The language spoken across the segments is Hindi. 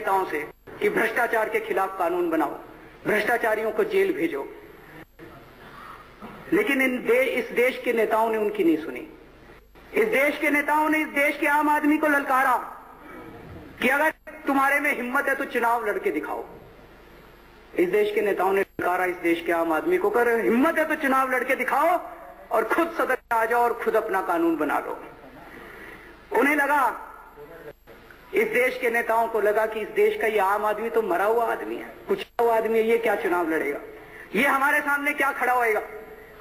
नेताओं से कि भ्रष्टाचार के खिलाफ कानून बनाओ, भ्रष्टाचारियों को जेल भेजो, लेकिन इस देश के नेताओं ने उनकी नहीं सुनी। इस देश के नेताओं ने इस देश के आम आदमी को ललकारा कि अगर तुम्हारे में हिम्मत है तो चुनाव लड़के दिखाओ। इस देश के नेताओं ने ललकारा इस देश के आम आदमी को, कर हिम्मत है तो चुनाव लड़के दिखाओ और खुद सदन में आ जाओ और खुद अपना कानून बना लो। उन्हें लगा, इस देश के नेताओं को लगा कि इस देश का ये आम आदमी तो मरा हुआ आदमी है, कुचला हुआ आदमी है, ये क्या चुनाव लड़ेगा, ये हमारे सामने क्या खड़ा होएगा,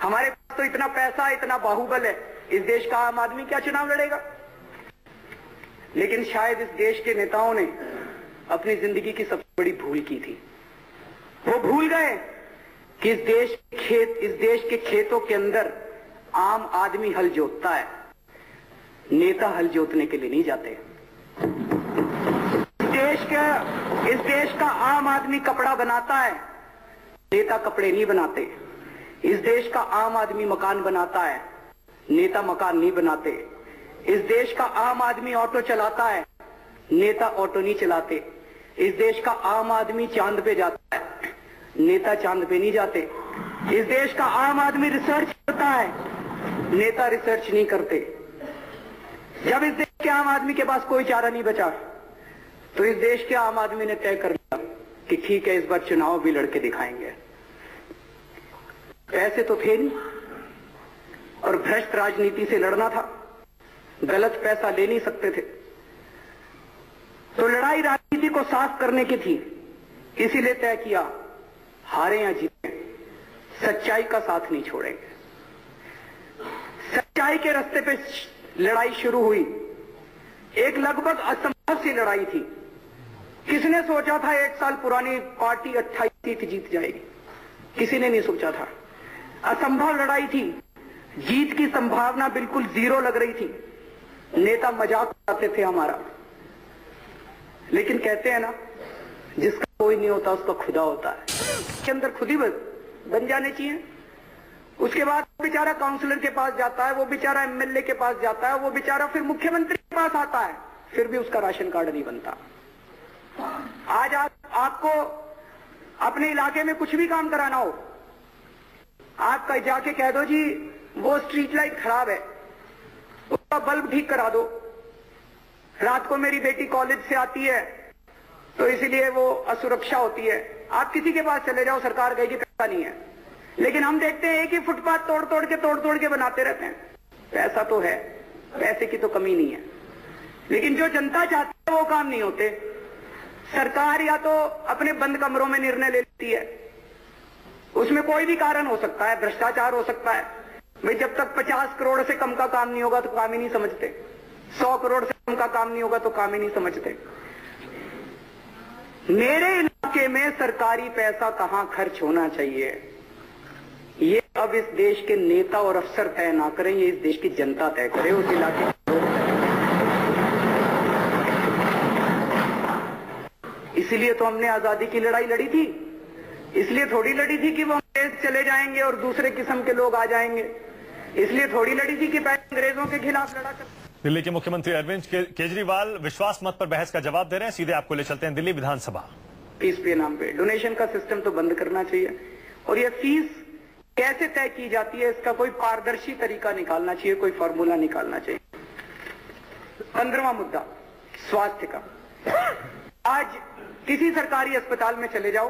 हमारे पास तो इतना पैसा, इतना बाहुबल है, इस देश का आम आदमी क्या चुनाव लड़ेगा। लेकिन शायद इस देश के नेताओं ने अपनी जिंदगी की सबसे बड़ी भूल की थी। वो भूल गए कि इस देश के खेतों के अंदर आम आदमी हल जोतता है, नेता हल जोतने के लिए नहीं जाते। इस देश का आम आदमी कपड़ा बनाता है, नेता कपड़े नहीं बनाते। इस देश का आम आदमी मकान बनाता है, नेता मकान नहीं बनाते। इस देश का आम आदमी ऑटो चलाता है, नेता ऑटो नहीं चलाते। इस देश का आम आदमी चांद पे जाता है, नेता चांद पे नहीं जाते। इस देश का आम आदमी रिसर्च करता है, नेता रिसर्च नहीं करते। जब इस देश के आम आदमी के पास कोई चारा नहीं बचा तो इस देश के आम आदमी ने तय कर लिया कि ठीक है, इस बार चुनाव भी लड़के दिखाएंगे। पैसे तो थे नहीं और भ्रष्ट राजनीति से लड़ना था, गलत पैसा ले नहीं सकते थे, तो लड़ाई राजनीति को साफ करने की थी। इसीलिए तय किया, हारे या जीते सच्चाई का साथ नहीं छोड़ेंगे। सच्चाई के रास्ते पे लड़ाई शुरू हुई। एक लगभग असंभव सी लड़ाई थी। किसने सोचा था 1 साल पुरानी पार्टी 28 सीट जीत जाएगी? किसी ने नहीं सोचा था। असंभव लड़ाई थी, जीत की संभावना बिल्कुल जीरो लग रही थी। नेता मजाक उड़ाते थे हमारा, लेकिन कहते हैं ना, जिसका कोई नहीं होता उसका खुदा होता है। उसके अंदर खुद ही बन जाने चाहिए। उसके बाद बेचारा काउंसलर के पास जाता है, वो बेचारा एमएलए के पास जाता है, वो बेचारा फिर मुख्यमंत्री के पास आता है, फिर भी उसका राशन कार्ड नहीं बनता। आज आपको अपने इलाके में कुछ भी काम कराना हो, आप जाके कह दो जी वो स्ट्रीट लाइट खराब है, उसका बल्ब ठीक करा दो। रात को मेरी बेटी कॉलेज से आती है तो इसीलिए वो असुरक्षा होती है। आप किसी के पास चले जाओ, सरकार कहेगी पैसा नहीं है। लेकिन हम देखते हैं एक ही फुटपाथ तोड़ तोड़ के बनाते रहते हैं। पैसा तो है, पैसे की तो कमी नहीं है, लेकिन जो जनता चाहती है वो काम नहीं होते। सरकार या तो अपने बंद कमरों में निर्णय लेती है, उसमें कोई भी कारण हो सकता है, भ्रष्टाचार हो सकता है। भाई जब तक 50 करोड़ से कम का काम नहीं होगा तो काम ही नहीं समझते, 100 करोड़ से कम का काम नहीं होगा तो काम ही नहीं समझते। मेरे इलाके में सरकारी पैसा कहां खर्च होना चाहिए, ये अब इस देश के नेता और अफसर तय ना करें, ये इस देश की जनता तय करे, उस इलाके के लोग तय करें। इसलिए तो हमने आजादी की लड़ाई लड़ी थी। इसलिए थोड़ी लड़ी थी कि वो अंग्रेज चले जाएंगे और दूसरे किस्म के लोग आ जाएंगे। इसलिए थोड़ी लड़ी थी कि पहले अंग्रेजों के खिलाफ लड़ा कर। दिल्ली के मुख्यमंत्री अरविंद केजरीवाल विश्वास मत पर बहस का जवाब दे रहे हैं। सीधे आपको ले चलते हैं दिल्ली विधानसभा। फीस पे नाम पे डोनेशन का सिस्टम तो बंद करना चाहिए, और यह फीस कैसे तय की जाती है इसका कोई पारदर्शी तरीका निकालना चाहिए, कोई फॉर्मूला निकालना चाहिए। 15वां मुद्दा स्वास्थ्य का। आज किसी सरकारी अस्पताल में चले जाओ,